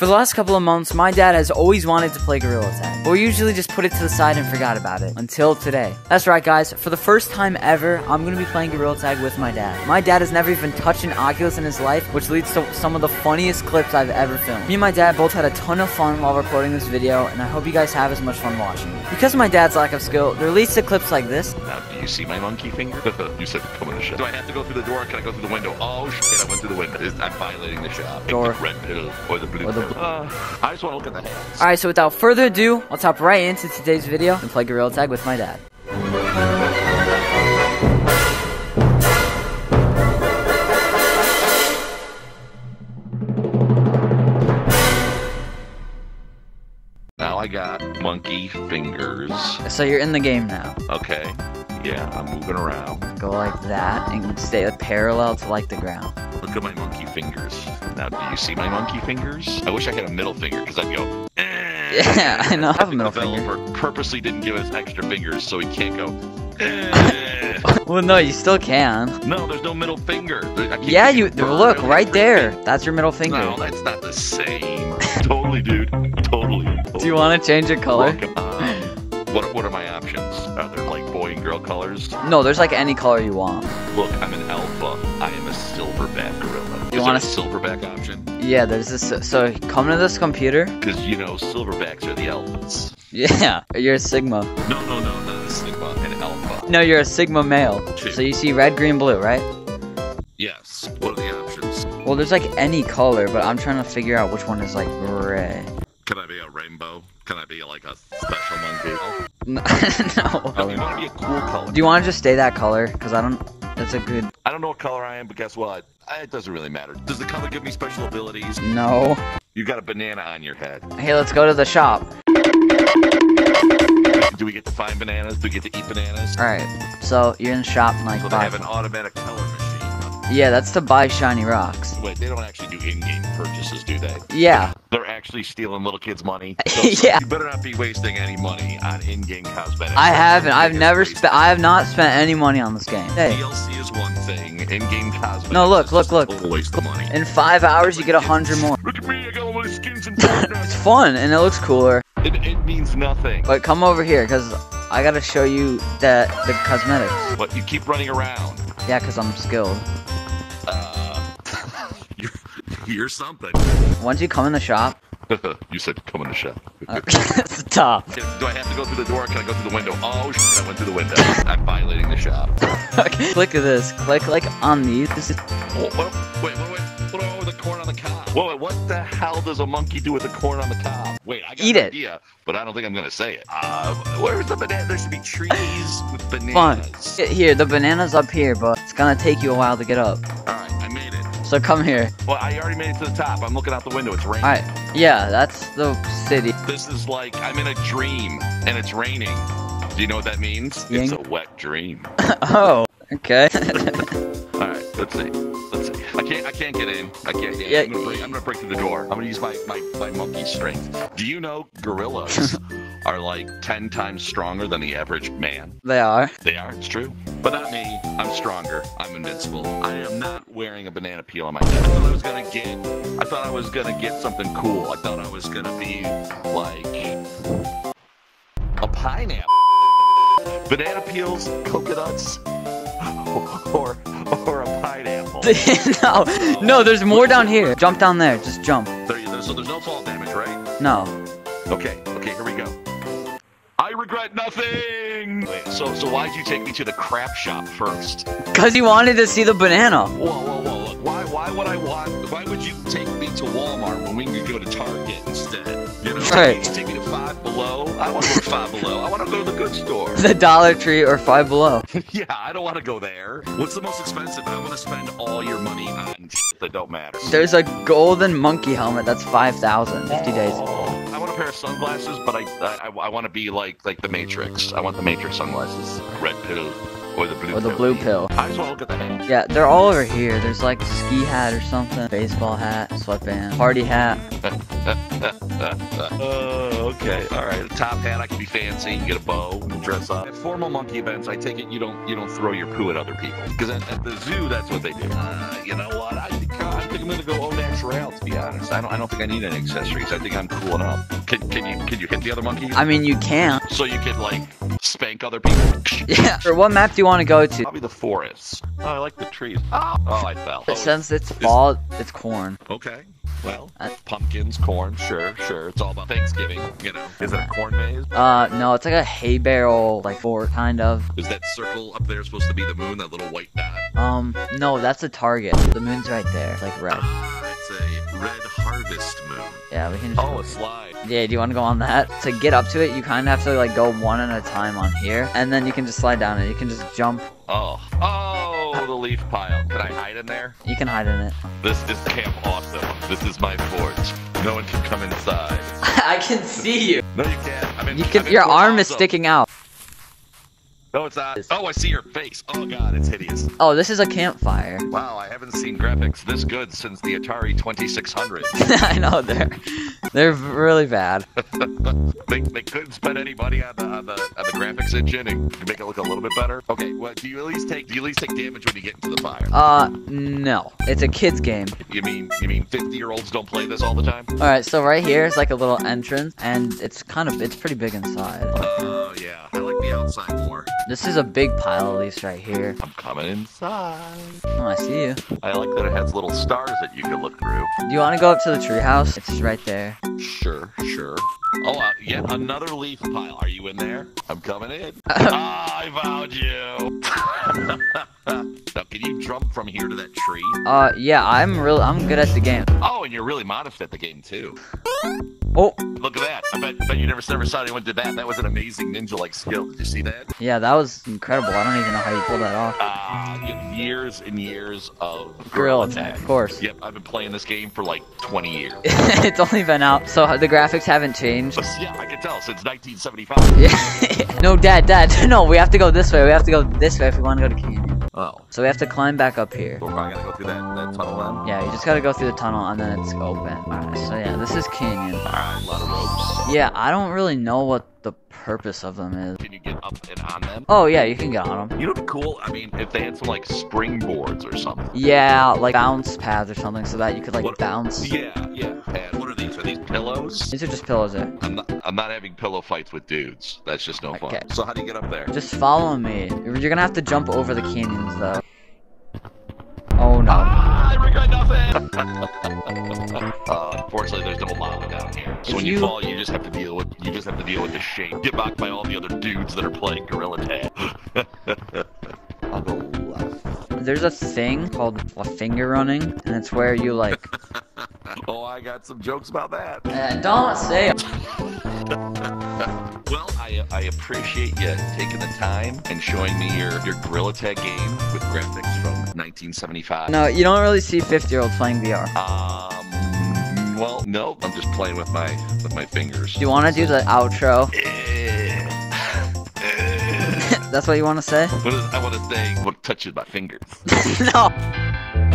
For the last couple of months, my dad has always wanted to play Gorilla Tag, but we usually just put it to the side and forgot about it, until today. That's right guys, for the first time ever, I'm gonna be playing Gorilla Tag with my dad. My dad has never even touched an Oculus in his life, which leads to some of the funniest clips I've ever filmed. Me and my dad both had a ton of fun while recording this video, and I hope you guys have as much fun watching. Because of my dad's lack of skill, there leads to clips like this. Do you see my monkey finger? You said come in the shop. Do I have to go through the door, or can I go through the window? Oh shit, I went through the window. I'm violating the shop. Door. The red pill, or the blue pill. I just want to look at the hands. Alright, so without further ado, let's hop right into today's video and play Gorilla Tag with my dad. Now I got monkey fingers. So you're in the game now. Okay. Yeah, I'm moving around. Go like that and stay parallel to like the ground. Look at my monkey fingers. Now, do you see my monkey fingers? I wish I had a middle finger because I'd go. Yeah, I know. I have a middle finger. The developer purposely didn't give us extra fingers so he can't go. Well, no, you still can. No, there's no middle finger. Yeah, you look right there. That's your middle finger. No, that's not the same. Totally, dude. Totally. Do you want to change your color? What are my options? Are there like boy and girl colors? No, there's like any color you want. Look, I'm an alpha. I am a silverback gorilla. You want a silverback option? Yeah, there's this. So come to this computer. Because you know, silverbacks are the alphas. Yeah, you're a sigma. No, not a sigma, an alpha. No, you're a sigma male. Two. So you see red, green, blue, right? Yes. What are the options? Well, there's like any color, but I'm trying to figure out which one is like gray. Can I be a rainbow? Can I be like a special monkey? No. No. You want to be a cool color. Do you want to just stay that color? Because I don't. That's a good. I don't know what color I am, but guess what? It doesn't really matter. Does the color give me special abilities? No. You got a banana on your head. Hey, let's go to the shop. Do we get to find bananas? Do we get to eat bananas? All right. So you're in the shop and like. So they have an automatic color machine. Yeah, that's to buy shiny rocks. Wait, they don't actually do in-game purchases, do they? Yeah. They're actually stealing little kids' money. So, yeah. You better not be wasting any money on in-game cosmetics. I haven't. I have not spent any money on this game. Hey. DLC is one thing. In-game cosmetics. No, look. It's a total waste of money. In 5 hours, you get 100 more. Look at me. I got all my skins and It's fun and it looks cooler. It means nothing. But come over here, cause I gotta show you the cosmetics. But you keep running around. Yeah, cause I'm skilled. You're something. Once you come in the shop. You said come in the shop. That's tough. Do I have to go through the door or can I go through the window? Oh shit, I went through the window. I'm violating the shop. Okay. Click this. Click like on these. This is wait. Throw the corn on the cob. Whoa, what the hell does a monkey do with the corn on the cob? Wait, I got an idea, but I don't think I'm gonna say it. Where's the banana? There should be trees with bananas. Fun. Here, the banana's up here, but it's gonna take you a while to get up. So come here. Well, I already made it to the top. I'm looking out the window. It's raining. All right. Yeah, that's the city. This is like I'm in a dream and it's raining. Do you know what that means? It's a wet dream. Oh, okay. All right. Let's see. I can't get in. I can't get in. Yeah. I'm gonna break through the door. I'm gonna use my monkey strength. Do you know gorillas are like 10 times stronger than the average man? They are. They are. It's true. But not me. I'm stronger. I'm invincible. I am not wearing a banana peel on my head. I thought I was gonna get something cool. I thought I was gonna be like a pineapple. Banana peels, coconuts, or a pineapple. No, there's more down here. Jump down there. Just jump. So there's no fall damage, right? No. Okay, here we go. I regret nothing! Wait, so why'd you take me to the crap shop first? Because you wanted to see the banana. Whoa, look, why would you take me to Walmart when we could go to Target instead? You know, right. Take me to Five Below. I want to go to Five Below. I want to go to the good store. The Dollar Tree or Five Below. Yeah, I don't want to go there. What's the most expensive? I want to spend all your money on shit that don't matter. There's a golden monkey helmet that's 5,000, 50 days. I want a pair of sunglasses, but I want to be like the Matrix. I want the Matrix sunglasses. Red pill or the blue pill. I just want to look at that. Yeah, they're all over here. There's like a ski hat or something, baseball hat, sweatband, party hat. Okay, all right. A top hat, I can be fancy. You get a bow, and dress up. At formal monkey events, I take it you don't throw your poo at other people because at the zoo that's what they do. You know what? I think I'm gonna go own that first rail, to be honest. I don't think I need any accessories. I think I'm cool enough. Can you hit the other monkey? I mean, you can. So you could, like, spank other people? Yeah. Or what map do you want to go to? Probably the forest. Oh, I like the trees. Oh, I fell. Oh, since it's fall, it's corn. Okay. Well, pumpkins, corn, sure. It's all about Thanksgiving, you know. Is it a corn maze? No, it's like a hay barrel, like, fort, kind of. Is that circle up there supposed to be the moon, that little white dot? No, that's a target. The moon's right there. It's, like, red. Ah, it's a red harvest moon. Yeah, we can just... Oh, a slide. Yeah, do you want to go on that? To get up to it, you kind of have to, like, go one at a time on here, and then you can just slide down it. You can just jump. Oh, the leaf pile. Can I hide in there? You can hide in it. This is camp awesome. This is my forge. No one can come inside. I can see you. No, you can't. I mean, you can. Your arm is sticking out. No, it's not. Oh, I see your face. Oh, God, it's hideous. Oh, this is a campfire. Wow, I haven't seen graphics this good since the Atari 2600. I know, they're really bad. they couldn't spend any money on the graphics engine and make it look a little bit better. Okay, well, do you at least take damage when you get into the fire? No. It's a kid's game. You mean 50-year-olds don't play this all the time? All right, so right here is like a little entrance, and it's pretty big inside. Oh, yeah. I like the outside more. This is a big pile of leaves right here. I'm coming inside. Oh, I see you. I like that it has little stars that you can look through. Do you want to go up to the treehouse? It's right there. Sure. Oh, yet another leaf pile. Are you in there? I'm coming in. I found you. Now, can you jump from here to that tree? Yeah, I'm good at the game. Oh, and you're really modest at the game, too. Oh. Look at that. I bet you never saw anyone do that. That was an amazing ninja-like skill. Did you see that? Yeah, that was incredible. I don't even know how you pulled that off. Years and years of Gorilla Tag. Of course. Yep, I've been playing this game for like 20 years. It's only been out, so the graphics haven't changed. But yeah, I can tell. Since 1975. Yeah. No, Dad. No, we have to go this way. We have to go this way if we want to go to Canyon. Oh. So we have to climb back up here. We're probably gonna go through that tunnel then. Yeah, you just gotta go through the tunnel and then it's open. Alright, so yeah, this is canyon. Alright, a lot of ropes. Yeah, I don't really know what the purpose of them is. Can you get up and on them? Oh yeah, you can get on them. You know, cool. I mean, if they had some like springboards or something. Yeah, like bounce pads or something, so that you could like bounce. Yeah, pads. What are these? Are these pillows? These are just pillows. There. I'm not having pillow fights with dudes. That's just no fun. So how do you get up there? Just follow me. You're gonna have to jump over the canyons though. Oh no. Ah, I regret nothing. Unfortunately, there's no lava down here. So when you fall, you just have to deal with the shame. Get mocked by all the other dudes that are playing Gorilla Tag. I'll go left. There's a thing called finger running, and it's where you like. Oh, I got some jokes about that. Don't say it. Well, I appreciate you taking the time and showing me your Gorilla Tag game with graphics from 1975. No, you don't really see 50-year-olds playing VR. Well, no, I'm just playing with my fingers. Do you want to do the outro? That's what you want to say? I want to say, what touches my fingers. No.